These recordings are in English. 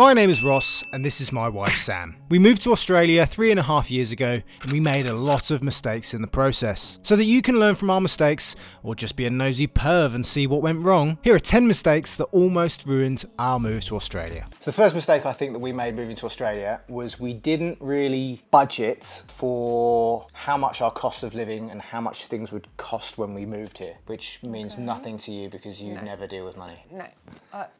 My name is Ross and this is my wife Sam. We moved to Australia 3.5 years ago and we made a lot of mistakes in the process. So that you can learn from our mistakes or just be a nosy perv and see what went wrong, here are 10 mistakes that almost ruined our move to Australia. So the first mistake I think that we made moving to Australia was we didn't really budget for how much our cost of living and how much things would cost when we moved here, which means nothing to you because you never deal with money. No,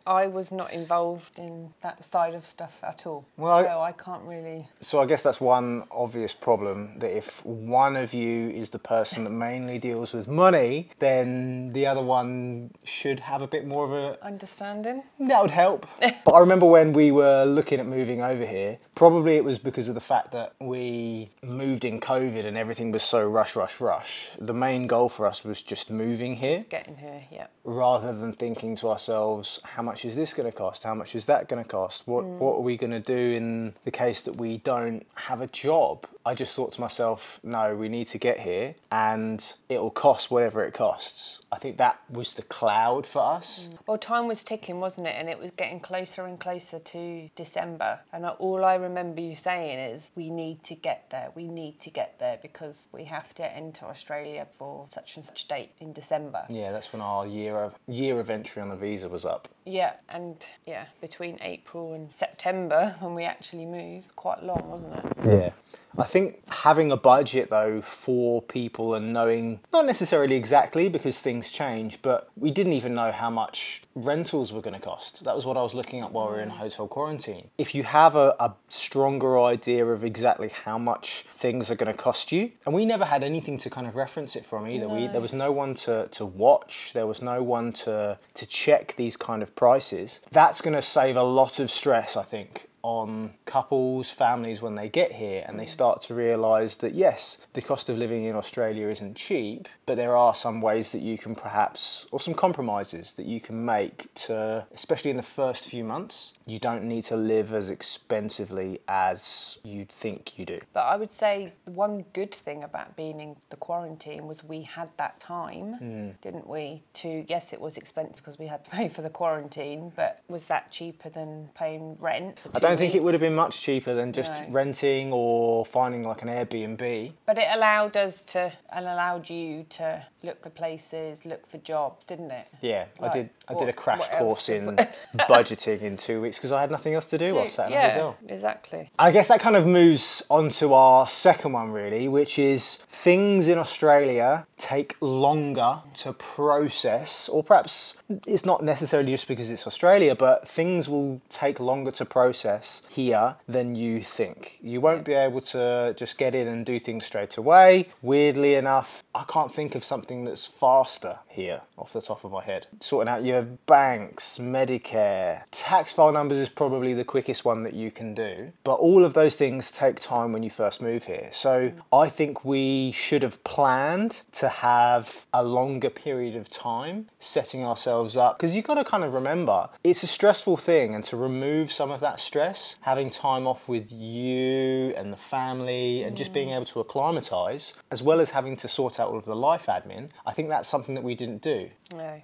I was not involved in that side of stuff at all, well, so I can't really... So I guess that's one obvious problem, that if one of you is the person that mainly deals with money, then the other one should have a bit more of a... understanding? That would help. But I remember when we were looking at moving over here, probably it was because of the fact that we moved in COVID and everything was so rush. The main goal for us was just moving here. Just getting here, yeah. Rather than thinking to ourselves, how much is this going to cost? How much is that going to cost? What are we going to do in the case that we don't have a job? I just thought to myself, no, we need to get here and it'll cost whatever it costs. I think that was the cloud for us. Well, time was ticking, wasn't it? And it was getting closer and closer to December. And all I remember you saying is, we need to get there. We need to get there because we have to enter Australia for such and such date in December. Yeah, that's when our year of entry on the visa was up. Yeah, and yeah, between April and September when we actually moved, quite long, wasn't it? Yeah. I think having a budget though for people and knowing, not necessarily exactly because things change, but we didn't even know how much rentals were going to cost. That was what I was looking at while we were in hotel quarantine. If you have a stronger idea of exactly how much things are going to cost you, and we never had anything to kind of reference it from either. No. There was no one to watch, there was no one to check these kind of prices. That's going to save a lot of stress, I think, on couples, families when they get here and they start to realise that yes, the cost of living in Australia isn't cheap, but there are some ways that you can perhaps, or some compromises that you can make to, especially in the first few months, you don't need to live as expensively as you'd think you do. But I would say the one good thing about being in the quarantine was we had that time, didn't we? To, yes, it was expensive because we had to pay for the quarantine, but was that cheaper than paying rent for 2 weeks? I don't think it would have been much cheaper than just renting or finding like an Airbnb. But it allowed us to, and allowed you to look for places, look for jobs, didn't it? Yeah, like, I did a crash course in budgeting in 2 weeks because I had nothing else to do while sat in a hotel. Exactly. I guess that kind of moves on to our second one really, which is things in Australia take longer to process, or perhaps it's not necessarily just because it's Australia, but things will take longer to process here than you think. You won't be able to just get in and do things straight away. Weirdly enough, I can't think of something that's faster here off the top of my head. Sorting out your banks, Medicare, tax file numbers is probably the quickest one that you can do. But all of those things take time when you first move here. So I think we should have planned to have a longer period of time setting ourselves up, because you've got to kind of remember, it's a stressful thing, and to remove some of that stress, having time off with you and the family and just being able to acclimatise, as well as having to sort out all of the life admin, I think that's something that we didn't do. No.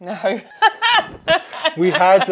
No. We had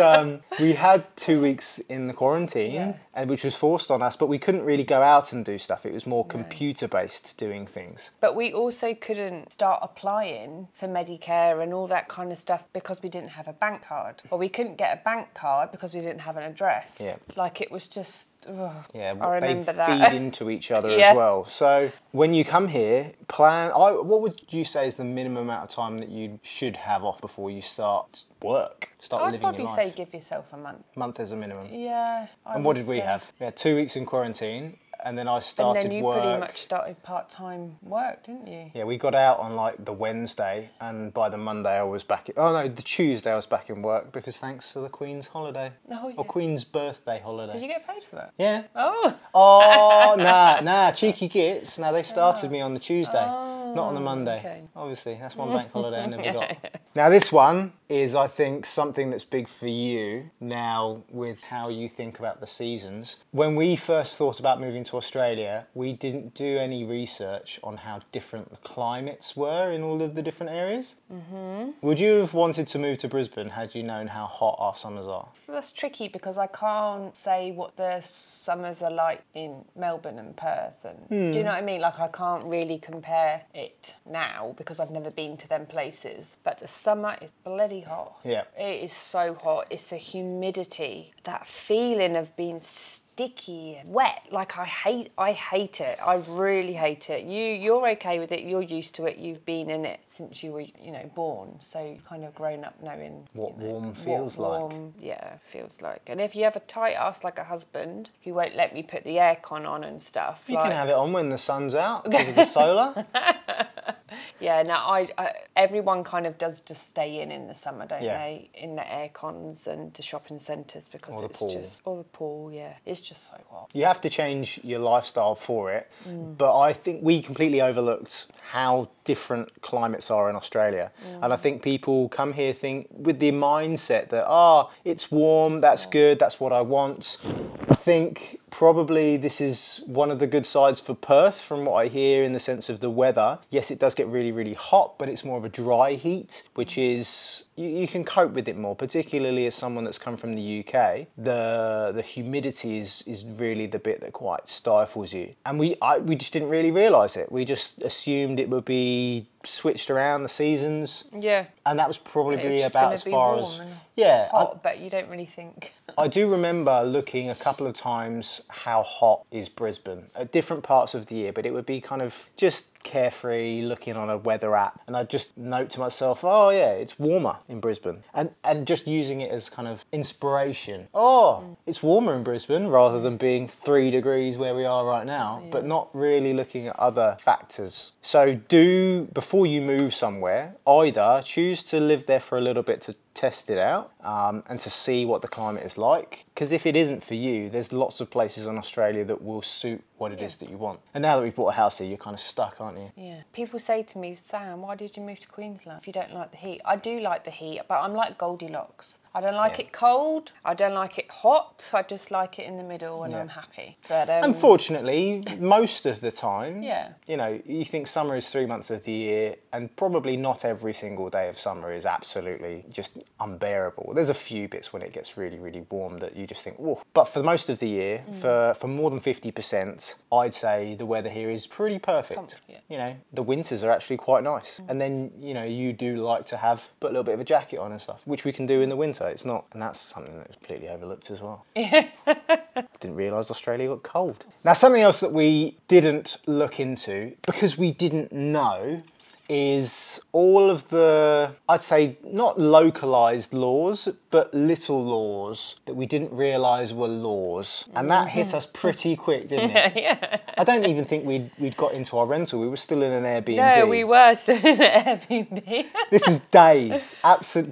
2 weeks in the quarantine, and which was forced on us, but we couldn't really go out and do stuff. It was more computer-based doing things. But we also couldn't start applying for Medicare and all that kind of stuff because we didn't have a bank card. Or we couldn't get a bank card because we didn't have an address. Yeah. Like, it was just... Ugh, yeah, I remember that. They feed into each other as well. So when you come here, plan... what would you say is the minimum amount of time that you should have off before you start work? Start living your life? I'd probably say give yourself a month. Month is a minimum. Yeah. And what did we have? We had 2 weeks in quarantine. And then I started work. And then you pretty much started part-time work, didn't you? Yeah, we got out on like the Wednesday, and by the Monday I was back in... Oh no, the Tuesday I was back in work because thanks to the Queen's holiday. Oh, yeah. Or Queen's birthday holiday. Did you get paid for that? Yeah. Oh. Oh, nah, cheeky gits. Now they started me on the Tuesday. Oh. Not on the Monday. Okay. Obviously, that's one bank holiday I never got. Now this one is, I think, something that's big for you now with how you think about the seasons. When we first thought about moving to Australia, we didn't do any research on how different the climates were in all of the different areas. Mm-hmm. Would you have wanted to move to Brisbane had you known how hot our summers are? Well, that's tricky because I can't say what the summers are like in Melbourne and Perth. And do you know what I mean? Like, I can't really compare it now because I've never been to them places. But the summer is bloody hot. Yeah. It is so hot. It's the humidity, that feeling of being sticky and wet. Like, I hate it. I really hate it. You're okay with it. You're used to it. You've been in it since you were, you know, born. So you've kind of grown up knowing what warm feels like. Yeah, feels like. And if you have a tight ass like a husband who won't let me put the aircon on and stuff, you can have it on when the sun's out because of the solar. Yeah, no, everyone kind of does just stay in the summer, don't they? In the aircons and the shopping centres because it's just... Or the pool, yeah. It's just so hot. You have to change your lifestyle for it, but I think we completely overlooked how different climates are in Australia. And I think people come here with the mindset that, it's warm, that's good, that's what I want. I think... probably this is one of the good sides for Perth from what I hear in the sense of the weather. Yes, it does get really, really hot, but it's more of a dry heat, which is, you can cope with it more, particularly as someone that's come from the UK. The humidity is really the bit that quite stifles you. And we just didn't really realise it. We just assumed it would be switched around the seasons. Yeah. And that was probably about as far as... Yeah. Hot, but you don't really think. I do remember looking a couple of times how hot is Brisbane at different parts of the year, but it would be kind of just carefree looking on a weather app, and I'd just note to myself, oh yeah, it's warmer in Brisbane, and just using it as kind of inspiration. It's warmer in Brisbane rather than being 3 degrees where we are right now, but not really looking at other factors. So before you move somewhere, either choose to live there for a little bit to test it out and to see what the climate is like, because if it isn't for you, there's lots of places in Australia that will suit what it is that you want. And now that we've bought a house here, you're kind of stuck, aren't you? Yeah. People say to me, Sam, why did you move to Queensland if you don't like the heat? I do like the heat, but I'm like Goldilocks. I don't like it cold, I don't like it hot, I just like it in the middle, and I'm happy. But, unfortunately, most of the time, you know, you think summer is 3 months of the year, and probably not every single day of summer is absolutely just unbearable. There's a few bits when it gets really, really warm that you just think, whoa. But for most of the year, for more than 50%, I'd say the weather here is pretty perfect. You know, the winters are actually quite nice. And then, you know, you do like to put a little bit of a jacket on and stuff, which we can do in the winter. It's not, and that's something that's completely overlooked as well. Yeah. Didn't realise Australia got cold. Now, something else that we didn't look into because we didn't know is all of the, I'd say, not localised laws, but little laws that we didn't realise were laws. And that hit us pretty quick, didn't it? Yeah. I don't even think we'd got into our rental. We were still in an Airbnb. No, we were still in an Airbnb. This was days,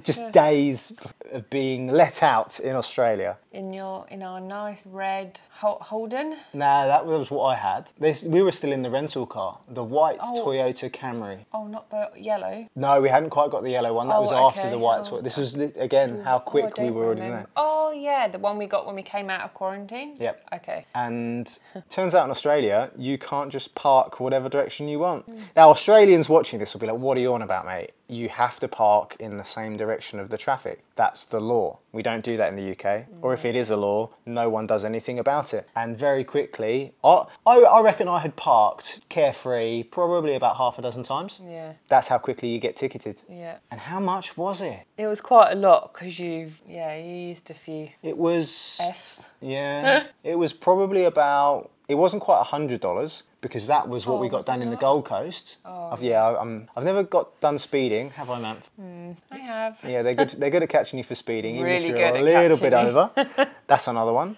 just days of being let out in Australia. In our nice red Holden? Nah, that was what I had. We were still in the rental car, the white Toyota Camry. Oh, not the yellow? No, we hadn't quite got the yellow one. That was after the white Toyota. This was, again, how quick we were already in there. Oh, yeah, the one we got when we came out of quarantine? Yep. Okay. And turns out in Australia, you can't just park whatever direction you want. Now, Australians watching this will be like, what are you on about, mate? You have to park in the same direction of the traffic. That's the law. We don't do that in the UK. Or if it is a law, no one does anything about it. And very quickly, I reckon I had parked carefree probably about half a dozen times. Yeah. That's how quickly you get ticketed. Yeah. And how much was it? It was quite a lot because you used a few. It was... Fs. Yeah. It was probably about... It wasn't quite $100 because that was what we got done in the Gold Coast. Oh. I've never got done speeding, have I, Mamp? I have. Yeah, they're good at catching you for speeding, really, even if you're a little bit over. That's another one.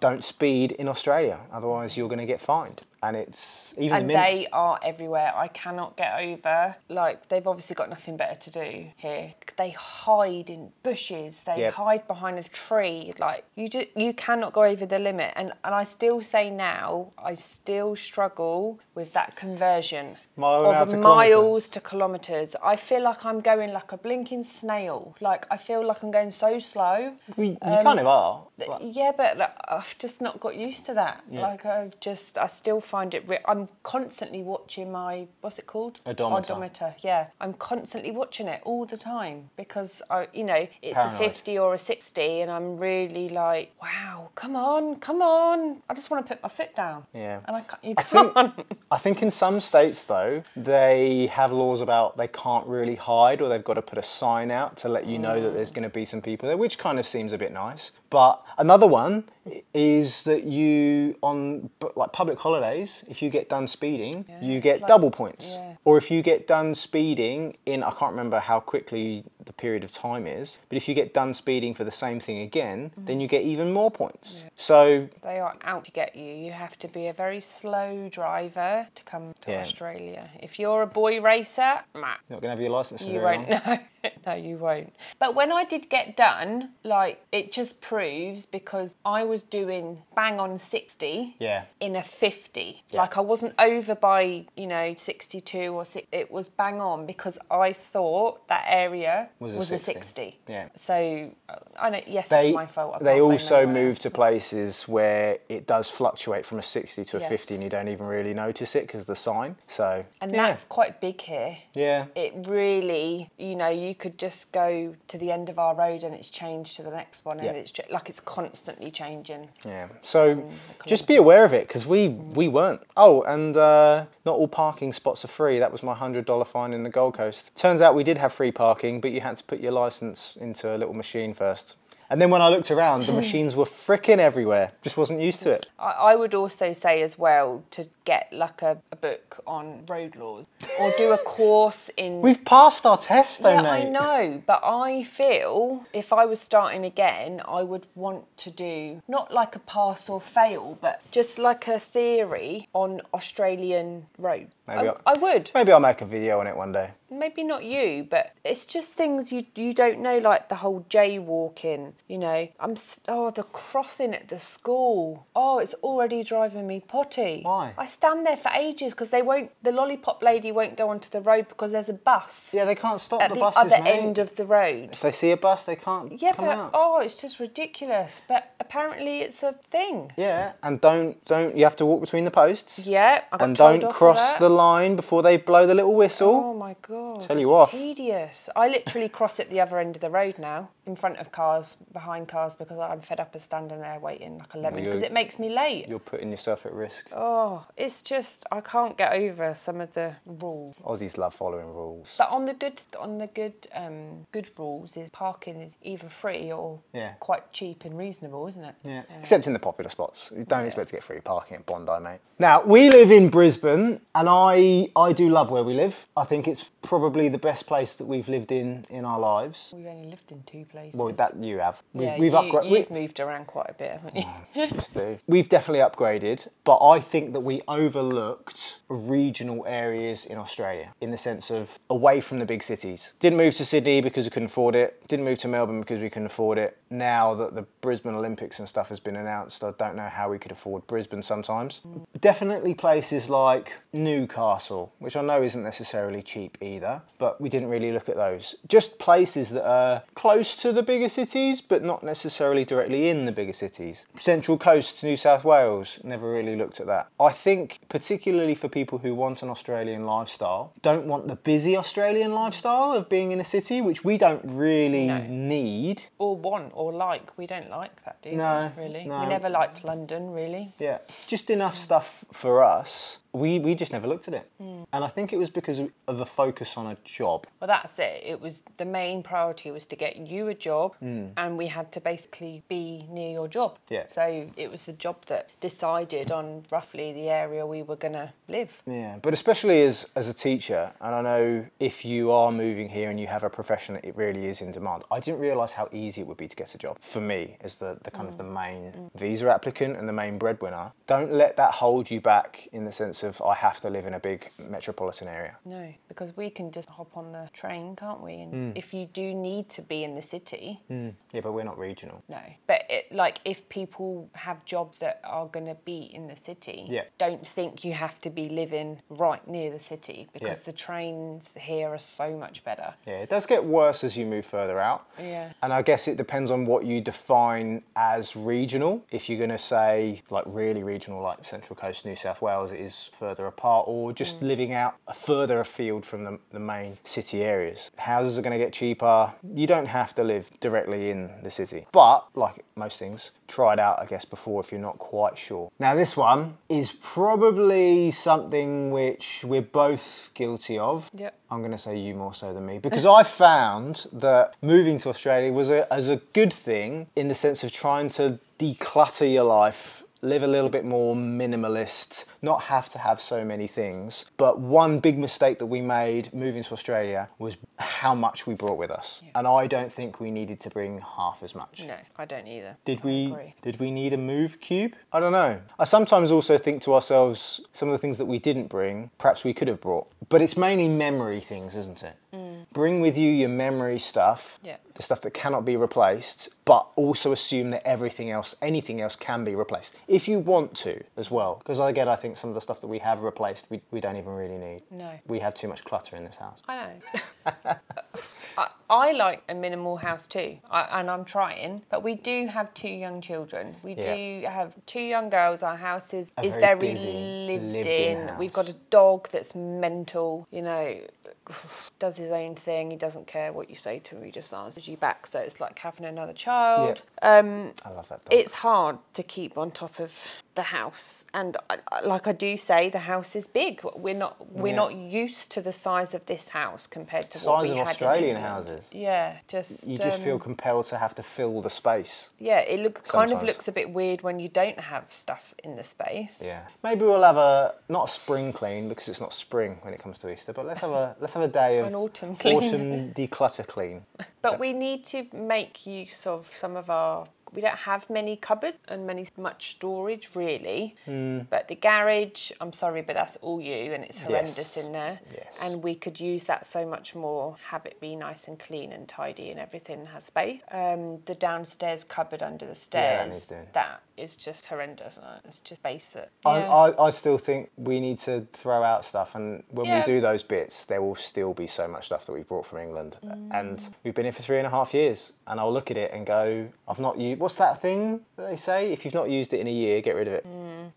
Don't speed in Australia, otherwise you're going to get fined. And it's even they are everywhere. I cannot get over. Like, they've obviously got nothing better to do here. They hide in bushes. They hide behind a tree. Like, you cannot go over the limit. And I still say now, I still struggle with that conversion. miles to kilometres. I feel like I'm going like a blinking snail. Like, I feel like I'm going so slow. You kind of are. But yeah, but like, I've just not got used to that. Yeah. Like, I still find it... I'm constantly watching my... What's it called? Odometer. Odometer, yeah. I'm constantly watching it all the time because, you know, it's paranoid. A 50 or a 60 and I'm really like, wow, come on, come on. I just want to put my foot down. Yeah. And I can't... You can't. I think in some states, though, they have laws about they can't really hide or they've got to put a sign out to let you know that there's going to be some people there, which kind of seems a bit nice. But another one is that you, on like public holidays, if you get done speeding, yeah, you get like, double points. Yeah. Or if you get done speeding in, I can't remember how quickly the period of time is, but if you get done speeding for the same thing again, then you get even more points. Yeah. So they are out to get you. You have to be a very slow driver to come to Australia. If you're a boy racer, you're not going to have your license for very long. You won't know. No, you won't. But when I did get done, like, it just proves because I was doing bang on 60 in a 50. Yeah. Like, I wasn't over by, you know, 62 or 60. It was bang on because I thought that area was a 60. Yeah. So, I know, yes, it's my fault. They also move to places where it does fluctuate from a 60 to a 50 and you don't even really notice it because of the sign. So, and that's quite big here. Yeah. It really, you know, you could just go to the end of our road and it's changed to the next one, and it's just, like, it's constantly changing. Yeah, so just be aware of it because we weren't. Oh, and not all parking spots are free. That was my $100 fine in the Gold Coast. Turns out we did have free parking, but you had to put your license into a little machine first. And then when I looked around, the machines were frickin' everywhere. Just wasn't used to it. I would also say as well to get like a book on road laws or do a course in... We've passed our test though, mate. I know, but I feel if I was starting again, I would want to do not like a pass or fail, but just like a theory on Australian roads. I would. Maybe I'll make a video on it one day. Maybe not you, but it's just things you don't know, like the whole jaywalking, you know. The crossing at the school. Oh, it's already driving me potty. Why? I stand there for ages because they won't, the lollipop lady won't go onto the road because there's a bus. Yeah, they can't stop the buses, mate. At the other end of the road. If they see a bus, they can't come out. Oh, it's just ridiculous. But apparently it's a thing. Yeah, and don't you have to walk between the posts? Yeah, I got told off for that. And don't cross the line before they blow the little whistle. Oh my God. Tell you what, tedious. I literally cross at the other end of the road now, in front of cars, behind cars, because I'm fed up of standing there waiting like a lemon because it makes me late. You're putting yourself at risk. Oh, it's just I can't get over some of the rules. Aussies love following rules. But on the good rules is parking is either free or quite cheap and reasonable, isn't it? Yeah. Except in the popular spots, you don't expect to get free parking at Bondi, mate. Now we live in Brisbane, and I do love where we live. I think it's probably the best place that we've lived in our lives. We've only lived in two places. Well, that you have. We've moved around quite a bit, haven't you? Just do. We've definitely upgraded, but I think that we overlooked regional areas in Australia in the sense of away from the big cities. Didn't move to Sydney because we couldn't afford it. Didn't move to Melbourne because we couldn't afford it. Now that the Brisbane Olympics and stuff has been announced, I don't know how we could afford Brisbane sometimes. Definitely places like Newcastle, which I know isn't necessarily cheap either, but we didn't really look at those. Just places that are close to the bigger cities, but not necessarily directly in the bigger cities. Central Coast, New South Wales, never really looked at that. I think particularly for people who want an Australian lifestyle, don't want the busy Australian lifestyle of being in a city, which we don't really need. Or want or like. We don't like that, do we? No, really. No. We never liked London, really. Yeah, just enough stuff for us. We just never looked at it. And I think it was because of a focus on a job. Well, that's it. It was the main priority was to get you a job and we had to basically be near your job. Yeah. So it was the job that decided on roughly the area we were going to live. Yeah, but especially as a teacher, and I know if you are moving here and you have a profession that it really is in demand, I didn't realise how easy it would be to get a job. For me, as the kind of the main visa applicant and the main breadwinner, don't let that hold you back in the sense sense of I have to live in a big metropolitan area. No, because we can just hop on the train, can't we? And if you do need to be in the city. Yeah, but we're not regional. No, but like if people have jobs that are going to be in the city, don't think you have to be living right near the city, because the trains here are so much better. Yeah, it does get worse as you move further out. Yeah. And I guess it depends on what you define as regional. If you're going to say like really regional, like Central Coast, New South Wales, it is further apart, or just living out further afield from the main city areas. Houses are going to get cheaper. You don't have to live directly in the city. But like most things, try it out, I guess, before if you're not quite sure. Now this one is probably something which we're both guilty of. Yep. I'm going to say you more so than me, because I found that moving to Australia was a good thing in the sense of trying to declutter your life, live a little bit more minimalist, not have to have so many things. But one big mistake that we made moving to Australia was how much we brought with us. Yeah. And I don't think we needed to bring half as much. No, I don't either. Did we need a move cube? I don't know. I sometimes also think to ourselves, some of the things that we didn't bring, perhaps we could have brought. But it's mainly memory things, isn't it? Bring with you your memory stuff, the stuff that cannot be replaced, but also assume that everything else, anything else can be replaced, if you want to as well. Because again, I think some of the stuff that we have replaced, we don't even really need. No. We have too much clutter in this house. I know. I like a minimal house too, and I'm trying, but we do have two young children. We do have two young girls. Our house is very lived in. We've got a dog that's mental, you know, does his own thing. He doesn't care what you say to him. He just answers you back. So it's like having another child. Yeah. I love that dog. It's hard to keep on top of the house, and like I do say, the house is big. We're not used to the size of this house compared to what we had in England. Size of Australian houses. Yeah, you just feel compelled to have to fill the space. Yeah, it kind of looks a bit weird when you don't have stuff in the space. Yeah, maybe we'll have not a spring clean, because it's not spring when it comes to Easter, but let's have a day of an autumn clean. Autumn declutter clean. But we need to make use of some of our. We don't have many cupboards and much storage, really. But the garage, I'm sorry, but that's all you, and it's horrendous in there. Yes. And we could use that so much more, have it be nice and clean and tidy, and everything has space. The downstairs cupboard under the stairs, that is just horrendous. It's just space that... Yeah. I still think we need to throw out stuff, and when we do those bits, there will still be so much stuff that we brought from England. And we've been here for 3.5 years, and I'll look at it and go, I've not used... What's that thing that they say? If you've not used it in a year, get rid of it.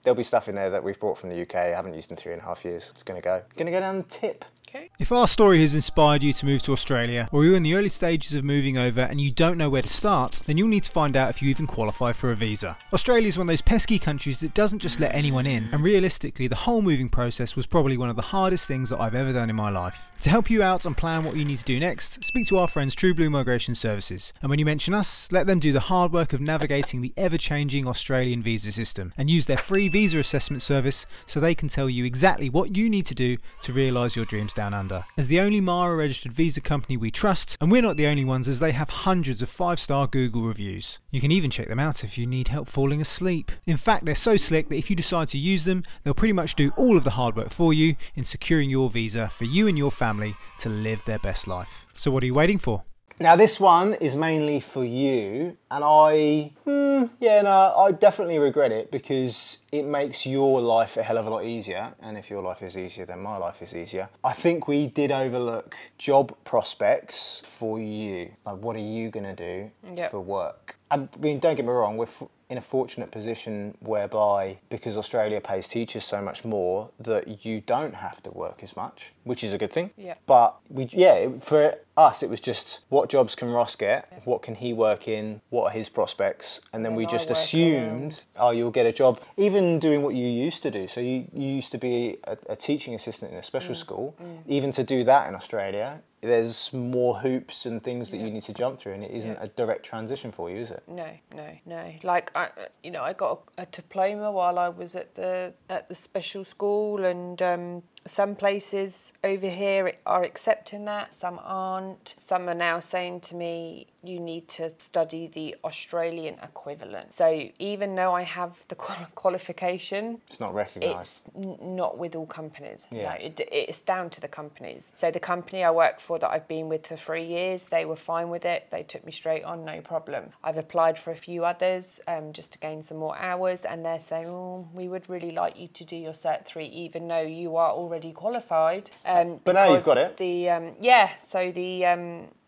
There'll be stuff in there that we've brought from the UK, I haven't used in 3.5 years. It's going to go. Going to go down the tip. Okay. If our story has inspired you to move to Australia, or you're in the early stages of moving over and you don't know where to start, then you'll need to find out if you even qualify for a visa. Australia is one of those pesky countries that doesn't just let anyone in, and realistically the whole moving process was probably one of the hardest things that I've ever done in my life. To help you out and plan what you need to do next, speak to our friends True Blue Migration Services, and when you mention us, let them do the hard work of navigating the ever-changing Australian visa system, and use their free visa assessment service so they can tell you exactly what you need to do to realise your dreams down under. As the only MARA registered visa company we trust, and we're not the only ones, as they have hundreds of 5-star Google reviews. You can even check them out if you need help falling asleep. In fact, they're so slick that if you decide to use them, they'll pretty much do all of the hard work for you in securing your visa for you and your family to live their best life. So what are you waiting for? Now this one is mainly for you, and I definitely regret it, because it makes your life a hell of a lot easier, and if your life is easier, then my life is easier. I think we did overlook job prospects for you. Like, what are you gonna do for work? I mean, don't get me wrong, we're in a fortunate position whereby, because Australia pays teachers so much more, that you don't have to work as much, which is a good thing. Yeah. But for us, it was just, what jobs can Ross get? Yeah. What can he work in? What are his prospects? And then we just assumed, you'll get a job, even doing what you used to do. So you used to be a teaching assistant in a special school. Even to do that in Australia, there's more hoops and things that you need to jump through, and it isn't a direct transition for you, is it? No. Like, I got a diploma while I was at the special school, and some places over here are accepting that, some aren't. Some are now saying to me, you need to study the Australian equivalent. So even though I have the qualification, it's not recognised. It's not with all companies. Yeah. No, it's down to the companies. So the company I work for that I've been with for 3 years, they were fine with it. They took me straight on, no problem. I've applied for a few others just to gain some more hours, and they're saying, oh, we would really like you to do your Cert 3 even though you are already qualified. But now you've got it.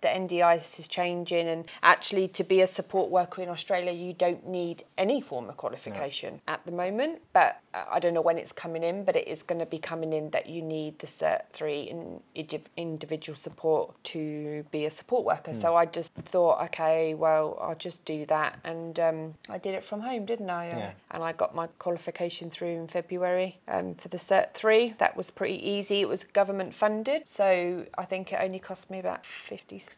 The NDIS is changing, and actually to be a support worker in Australia you don't need any form of qualification at the moment, but I don't know when it's coming in, but it is going to be coming in that you need the Cert 3 in individual support to be a support worker. So I just thought, okay, well, I'll just do that, and I did it from home, didn't I? And I got my qualification through in February for the Cert 3. That was pretty easy. It was government funded, so I think it only cost me about $50-60,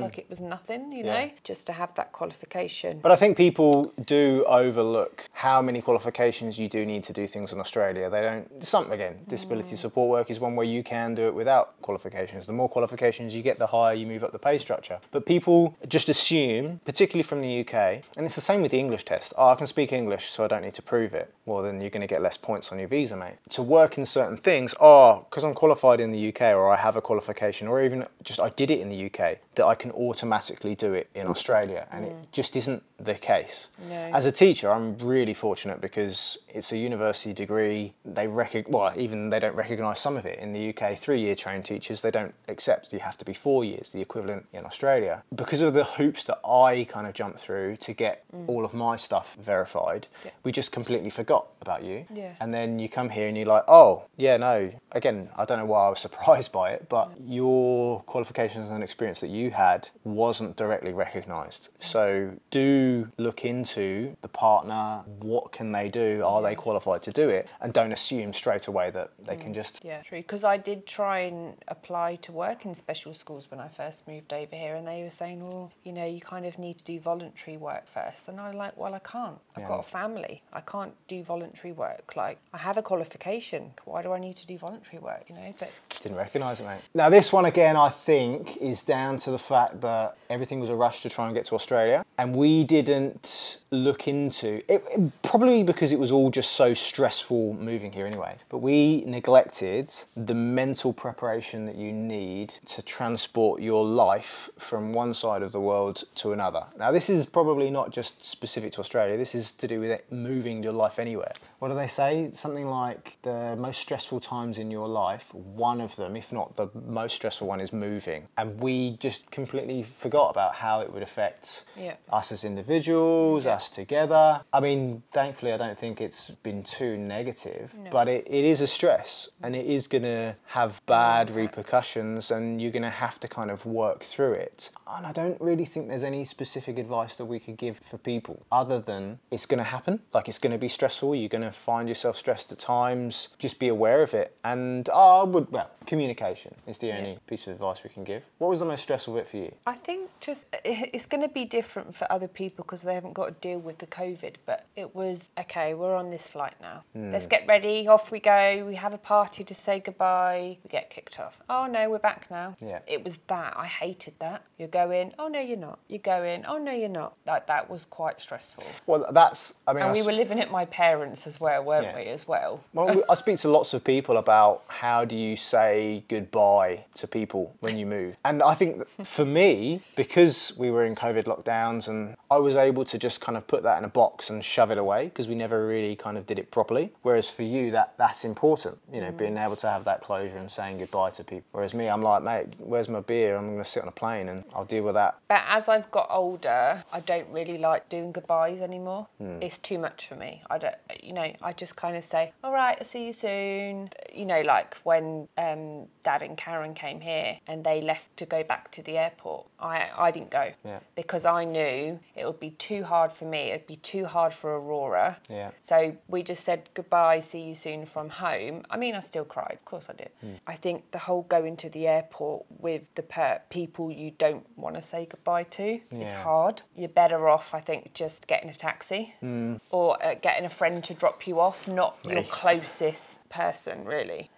like it was nothing, you know, just to have that qualification. But I think people do overlook how many qualifications you do need to do things in Australia. They don't, again, disability support work is one where you can do it without qualifications. The more qualifications you get, the higher you move up the pay structure. But people just assume, particularly from the UK, and it's the same with the English test, oh, I can speak English, so I don't need to prove it. Well, then you're going to get less points on your visa, mate. To work in certain things, oh, because I'm qualified in the UK, or I have a qualification, or even just I did it in the UK, that I can automatically do it in Australia, and it just isn't the case. As a teacher, I'm really fortunate because it's a university degree. They they don't recognise some of it in the UK. 3-year trained teachers, they don't accept. You have to be 4 years, the equivalent in Australia. Because of the hoops that I kind of jumped through to get all of my stuff verified, we just completely forgot about you. And then you come here and you're like, oh yeah, no, again, I don't know why I was surprised by it, but your qualifications and experience that you had wasn't directly recognised. So do look into the partner. What can they do? Are they qualified to do it? And don't assume straight away that they can just... Yeah, true. Because I did try and apply to work in special schools when I first moved over here, and they were saying, well, you know, you kind of need to do voluntary work first. And I'm like, well, I can't. I've got a family. I can't do voluntary work. Like, I have a qualification. Why do I need to do voluntary work? You know, but... Didn't recognise it, mate. Now, this one, again, I think is down to the fact that everything was a rush to try and get to Australia, and we didn't look into it, probably because it was all just so stressful moving here anyway, but we neglected the mental preparation that you need to transport your life from one side of the world to another. Now, this is probably not just specific to Australia. This is to do with it, moving your life anywhere. What do they say? Something like the most stressful times in your life, one of them, if not the most stressful one, is moving. And we just completely forgot about how it would affect us as individuals, us together. I mean, thankfully, I don't think it's been too negative, but it is a stress, and it is going to have bad repercussions, and you're going to have to kind of work through it. And I don't really think there's any specific advice that we could give for people other than it's going to happen. Like, it's going to be stressful. You're going to find yourself stressed at times. Just be aware of it. And well, communication is the only piece of advice we can give. What was the most stressful bit for you? I think just it's going to be different for other people because they haven't got to deal with the COVID, but it was, okay, we're on this flight now. Let's get ready, off we go, we have a party to say goodbye, we get kicked off. Oh no, we're back now. Yeah. It was that, I hated that. You're going, oh no you're not. You're going, oh no you're not. Like, that was quite stressful. Well, that's, I mean... And we were living at my parents' as well, weren't we, as well? Well, I speak to lots of people about how do you say goodbye to people when you move. And I think for me, because we were in COVID lockdowns, and I was able to just kind of put that in a box and shove it away because we never really kind of did it properly. Whereas for you, that's important, you know, being able to have that closure and saying goodbye to people. Whereas me, I'm like, mate, where's my beer? I'm going to sit on a plane and I'll deal with that. But as I've got older, I don't really like doing goodbyes anymore. It's too much for me. I don't, you know, I just kind of say, all right, I'll see you soon. You know, like when Dad and Karen came here and they left to go back to the airport, I didn't go because I knew it would be too hard for me. It'd be too hard for Aurora. So we just said goodbye, see you soon from home. I mean, I still cried, of course I did. I think the whole going to the airport with the people you don't want to say goodbye to is hard. You're better off, I think, just getting a taxi or getting a friend to drop you off, not your closest person, really.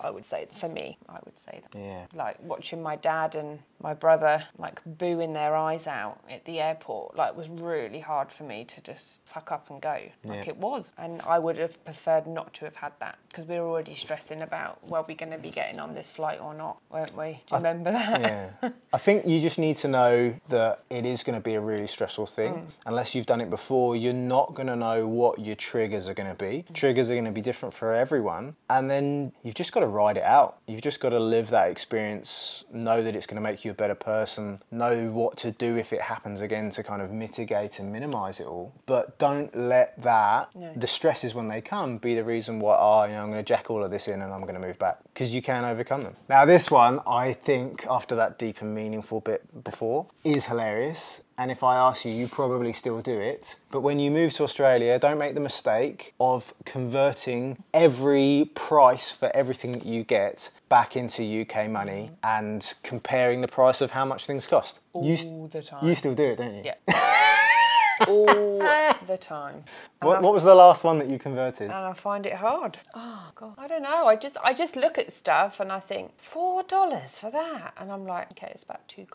I would say, for me, I would say that. Like watching my dad and my brother like booing their eyes out at the airport, like, was really hard for me to just suck up and go. Like, yeah. It was. And I would have preferred not to have had that, because we were already stressing about, well, we're going to be getting on this flight or not, weren't we? Do you remember that? Yeah. I think you just need to know that it is going to be a really stressful thing. Mm. Unless you've done it before, you're not going to know what your triggers are going to be. Mm. Triggers are going to be different for everyone. And then you've just got to ride it out. You've just got to live that experience, know that it's going to make you a better person, know what to do if it happens again to kind of mitigate and minimize it all. But don't let that, the stresses when they come, be the reason why, oh, you know, I'm going to jack all of this in and I'm going to move back, because you can overcome them. Now this one, I think, after that deep and meaningful bit before, is hilarious. And if I ask you, you probably still do it. But when you move to Australia, don't make the mistake of converting every price for everything that you get back into UK money and comparing the price of how much things cost. All the time. You still do it, don't you? Yeah. All the time. What was the last one that you converted? And I find it hard. Oh God, I don't know. I just look at stuff and I think $4 for that, and I'm like, okay, it's about £2.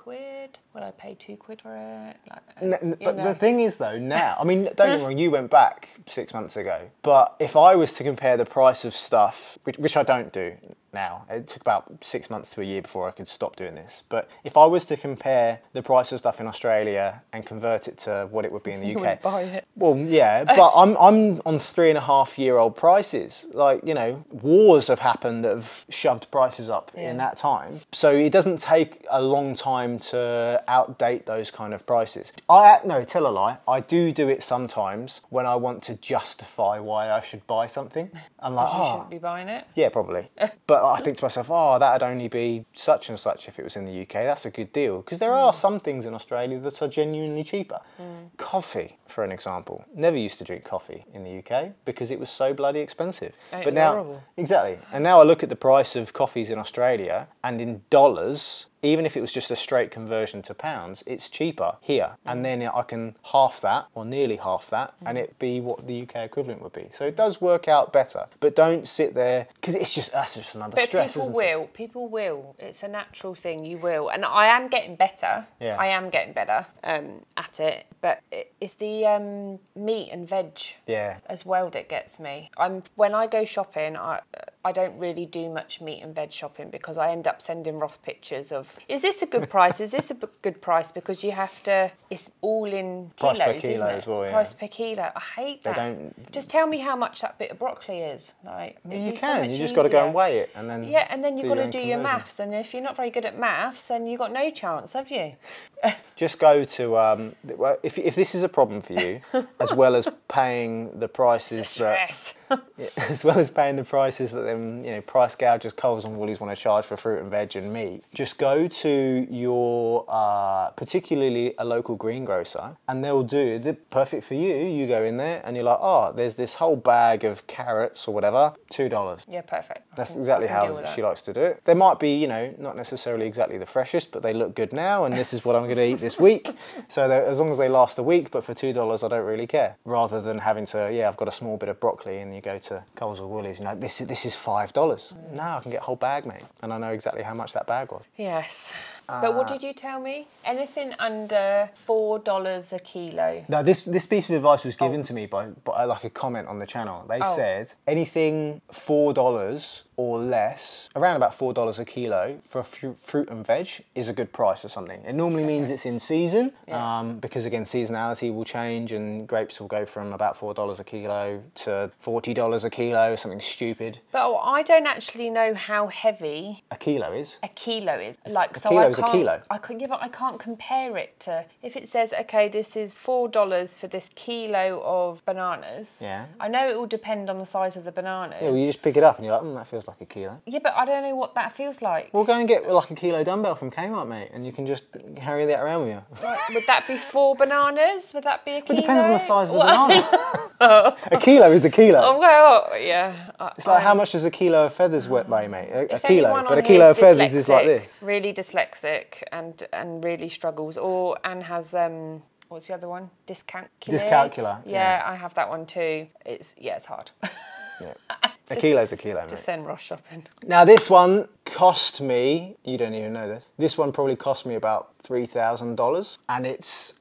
Would I pay £2 for it? Like, but the thing is though, now, I mean, don't get me wrong, you went back 6 months ago, but if I was to compare the price of stuff, which I don't do now, it took about 6 months to a year before I could stop doing this. But if I was to compare the price of stuff in Australia and convert it to what it would be in the UK, you would buy it. Well, yeah, but I'm on 3.5-year-old prices. Like, you know, wars have happened that have shoved prices up in that time. So it doesn't take a long time to outdate those kind of prices. No, tell a lie. I do it sometimes when I want to justify why I should buy something. I'm like, you shouldn't be buying it. Yeah, probably. But I think to myself, oh, that'd only be such and such if it was in the UK. That's a good deal. Because there are some things in Australia that are genuinely cheaper. Mm. Coffee, for an example. Never used to drink coffee in the UK because it was so bloody expensive. Ain't but now, horrible. Exactly. And now I look at the price of coffees in Australia, and in dollars, even if it was just a straight conversion to pounds, it's cheaper here. And then I can half that, or nearly half that, and it'd be what the UK equivalent would be. So it does work out better, but don't sit there, because it's just, that's just another stress, isn't it? People will. It's a natural thing, you will. And I am getting better. Yeah. I am getting better at it, but it's the meat and veg as well that gets me. When I go shopping, I don't really do much meat and veg shopping because I end up sending Ross pictures of, is this a good price? Is this a good price? Because you have to, it's all in kilos, isn't it? Price per kilo as well, yeah. Price per kilo. I hate that. Just tell me how much that bit of broccoli is. Like, you can, you just got to go and weigh it. And then yeah, and then you've got to do your maths. And if you're not very good at maths, then you've got no chance, have you? Just go to, if this is a problem for you, as well as paying the prices that... as well as paying the prices that them, you know, price gougers Coles and Woolies want to charge for fruit and veg and meat, just go to your, particularly a local greengrocer, and they'll do, they're perfect for you. You go in there and you're like, oh, there's this whole bag of carrots or whatever, $2. Yeah, perfect. That's exactly how she likes to do it. They might be, you know, not necessarily exactly the freshest, but they look good now, and this is what I'm going to eat this week. So as long as they last a week, but for $2, I don't really care. Rather than having to, yeah, I've got a small bit of broccoli and you go to Coles or Woolies, you know, this is $5. Mm. No, I can get a whole bag, mate. And I know exactly how much that bag was. Yes. But what did you tell me? Anything under $4 a kilo. No, this piece of advice was given to me by like a comment on the channel. They said anything $4 or less, around about $4 a kilo for fruit and veg is a good price for something. It normally means it's in season, because again, seasonality will change and grapes will go from about $4 a kilo to $40 a kilo, something stupid. But I don't actually know how heavy a kilo is. A kilo is. Like, so I can't, a kilo. I can't compare it to, if it says, okay, this is $4 for this kilo of bananas. Yeah. I know it will depend on the size of the bananas. Yeah, well, you just pick it up and you're like, that feels like a kilo. Yeah, but I don't know what that feels like. Well, go and get like a kilo dumbbell from Kmart, mate, and you can just carry that around with you. Right. Would that be 4 bananas? Would that be a kilo? It depends on the size of the banana. A kilo is a kilo. Oh, well, yeah. It's like, how much does a kilo of feathers work by, mate? A kilo. But a kilo of feathers is like this. Really dyslexic and really struggles, and has what's the other one? Dyscalculia. Yeah, I have that one too. It's hard. Yeah. A kilo's a kilo, mate. Just send Ross shopping. Now this one, cost me, you don't even know this, this one probably cost me about $3,000. And it's,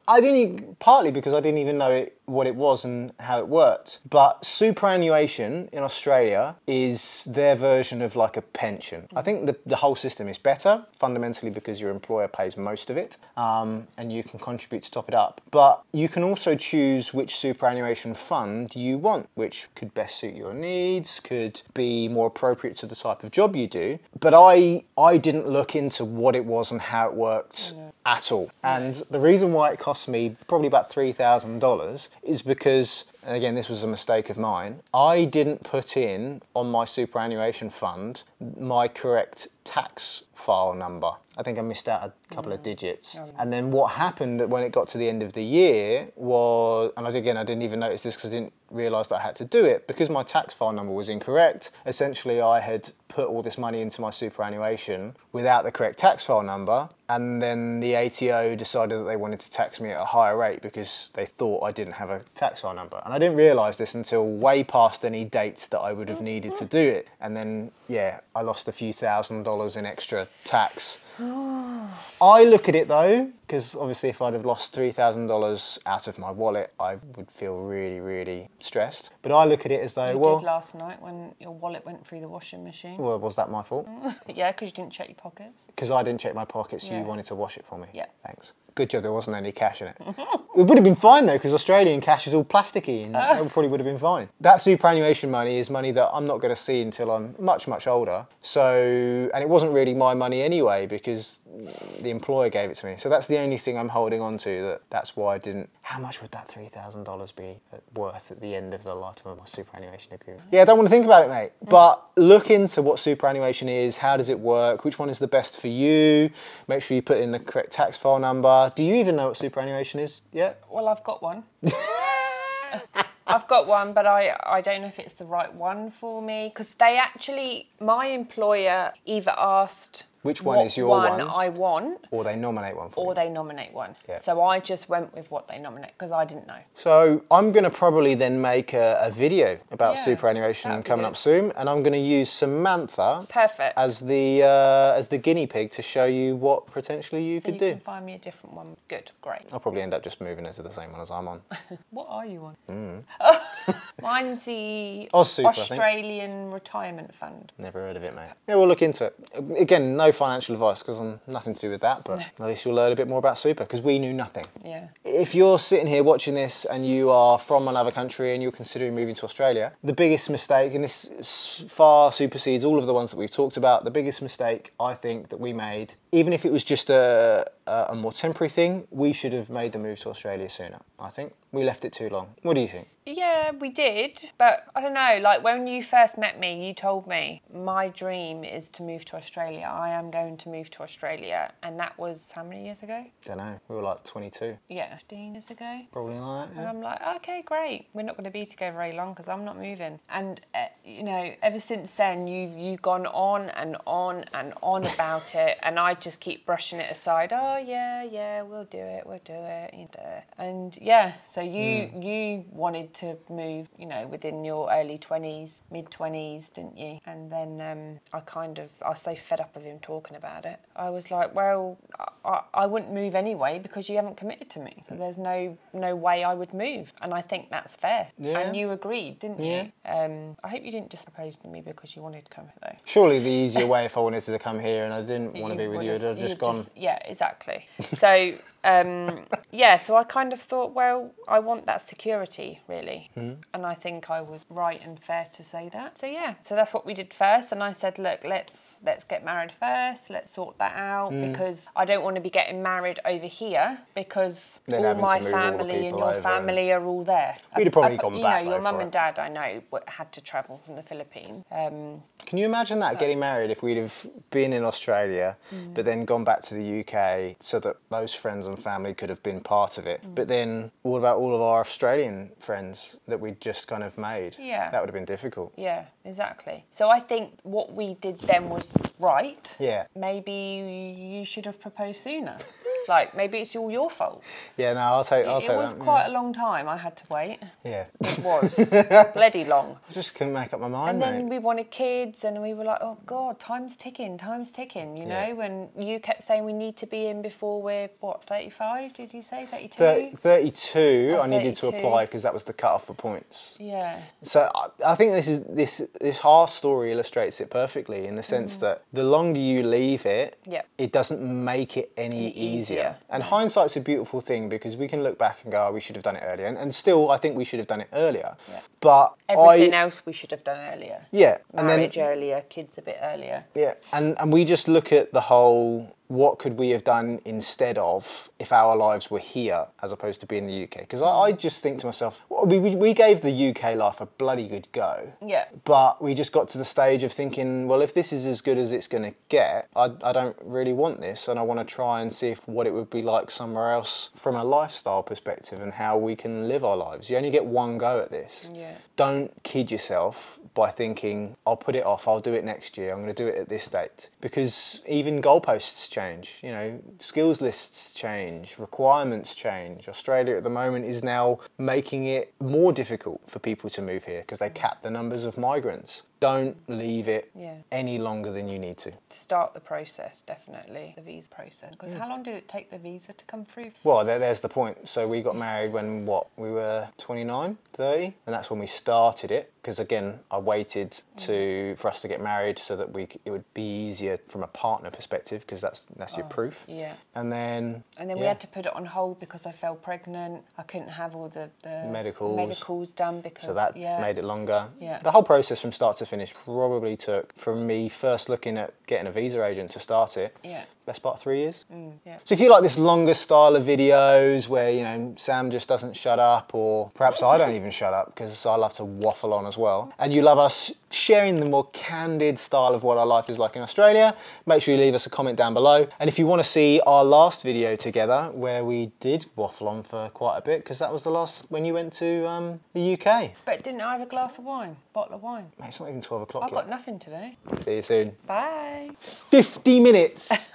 partly because I didn't even know what it was and how it worked. But superannuation in Australia is their version of like a pension. I think the whole system is better, fundamentally because your employer pays most of it and you can contribute to top it up. But you can also choose which superannuation fund you want, which could best suit your needs, could be more appropriate to the type of job you do. But I didn't look into what it was and how it worked at all. And the reason why it cost me probably about $3,000 is because, and again, this was a mistake of mine, I didn't put in on my superannuation fund my correct tax file number. I think I missed out a couple of digits. Oh, yes. And then what happened when it got to the end of the year was, and again, I didn't even notice this because I didn't realise that I had to do it, because my tax file number was incorrect. Essentially, I had put all this money into my superannuation without the correct tax file number, and then the ATO decided that they wanted to tax me at a higher rate because they thought I didn't have a tax file number. And I didn't realise this until way past any date that I would have needed to do it. And then, yeah, I lost a few $1,000s in extra tax. I look at it though, because obviously if I'd have lost $3,000 out of my wallet, I would feel really, really stressed. But I look at it as though, well... You did last night when your wallet went through the washing machine. Well, was that my fault? Yeah, because you didn't check your pockets. Because I didn't check my pockets, yeah. You wanted to wash it for me. Yeah. Thanks. Good job there wasn't any cash in it. It would have been fine though, because Australian cash is all plasticky and that probably would have been fine. That superannuation money is money that I'm not going to see until I'm much, much older. So, and it wasn't really my money anyway, because the employer gave it to me. So that's the only thing I'm holding on to, that's why I didn't. How much would that $3,000 be worth at the end of the lifetime of my superannuation agreement? Yeah, I don't want to think about it, mate. But look into what superannuation is, how does it work, which one is the best for you, make sure you put in the correct tax file number. Do you even know what superannuation is yet? Well, I've got one. I've got one, but I don't know if it's the right one for me. Because they actually, my employer either asked... Which one is your one? I want. Or they nominate one for you. Or they nominate one. Yeah. So I just went with what they nominate because I didn't know. So I'm going to probably then make a video about superannuation coming up soon, and I'm going to use Samantha as the guinea pig to show you what potentially you could do. You can find me a different one. Good, great. I'll probably end up just moving into the same one as I'm on. What are you on? Mine's the Australian Retirement Fund. Never heard of it, mate. Yeah, we'll look into it. Again, no financial advice because I'm nothing to do with that, but at least you'll learn a bit more about super because we knew nothing. Yeah. If you're sitting here watching this and you are from another country and you're considering moving to Australia, the biggest mistake, and this far supersedes all of the ones that we've talked about, the biggest mistake I think that we made, even if it was just a more temporary thing, we should have made the move to Australia sooner, I think. We left it too long. What do you think? Yeah, we did, but I don't know, like when you first met me, you told me my dream is to move to Australia. I am going to move to Australia, and that was how many years ago? Don't know, we were like 22. Yeah, 15 years ago. Probably like that, yeah. And I'm like, okay, great. We're not going to be together very long because I'm not moving. And, you know, ever since then, you've gone on and on and on about it, and I just keep brushing it aside. Oh, yeah, yeah, we'll do it, you know. And yeah, so you wanted to move, you know, within your early 20s, mid 20s, didn't you? And then I was so fed up of him talking about it. I was like, well, I wouldn't move anyway because you haven't committed to me. So there's no way I would move. And I think that's fair. Yeah. And you agreed, didn't you? I hope you didn't just propose to me because you wanted to come here, though. Surely the easier way if I wanted to come here and I didn't want to be with you, I'd have just gone. Yeah, exactly. So, yeah, so I kind of thought, well, I want that security, really. And I think I was right and fair to say that. So yeah, so that's what we did first. And I said, look, let's get married first. Let's sort that out because I don't want to be getting married over here because all my family and your family are all there. We'd have probably gone back. You know, your mum and dad, I know, had to travel from the Philippines. Can you imagine that, getting married, if we'd have been in Australia but then gone back to the UK so that those friends and family could have been part of it? But then what about all of our Australian friends that we just kind of made? Yeah. That would have been difficult. Yeah, exactly. So I think what we did then was right. Yeah. Maybe you should have proposed sooner. Like, maybe it's all your fault. Yeah, no, I'll take that. It was quite a long time I had to wait. Yeah. It was. Bloody long. I just couldn't make up my mind, mate. And then we wanted kids, and we were like, oh, God, time's ticking, you know? When you kept saying we need to be in before we're, what, 35, did you say? 32? 32, I needed to apply because that was the cut-off for points. Yeah. So I think this horror story illustrates it perfectly in the sense that the longer you leave it, it doesn't make it any easier. And hindsight's a beautiful thing because we can look back and go, oh, we should have done it earlier. And still, I think we should have done it earlier. Yeah. But everything else we should have done earlier. Yeah. Marriage earlier, kids a bit earlier. Yeah. And we just look at the whole, what could we have done instead of if our lives were here as opposed to being in the UK? Because I just think to myself, we gave the UK life a bloody good go. Yeah. But we just got to the stage of thinking, well, if this is as good as it's going to get, I don't really want this. And I want to try and see if what it would be like somewhere else from a lifestyle perspective and how we can live our lives. You only get one go at this. Yeah. Don't kid yourself by thinking, I'll put it off, I'll do it next year, I'm going to do it at this date. Because even goalposts change, you know, skills lists change, requirements change. Australia at the moment is now making it more difficult for people to move here because they cap the numbers of migrants. Don't leave it any longer than you need to. Start the process, definitely, the visa process. Because how long did it take the visa to come through? Well, there's the point. So we got married when, what, we were 29, 30? And that's when we started it. Because again, I waited for us to get married so that it would be easier from a partner perspective, because that's your proof. Yeah. And then we had to put it on hold because I fell pregnant. I couldn't have all the medicals done because so that made it longer. Yeah. The whole process from start to finish probably took, from me first looking at getting a visa agent to start it. Yeah. Best part 3 years. So if you like this longer style of videos where, you know, Sam just doesn't shut up, or perhaps I don't even shut up because I love to waffle on as well, and you love us sharing the more candid style of what our life is like in Australia, make sure you leave us a comment down below. And if you want to see our last video together where we did waffle on for quite a bit, because that was the last when you went to the UK. But didn't I have a glass of wine? Bottle of wine. Mate, it's not even 12 o'clock yet. I've got nothing today. See you soon. Bye. 50 minutes.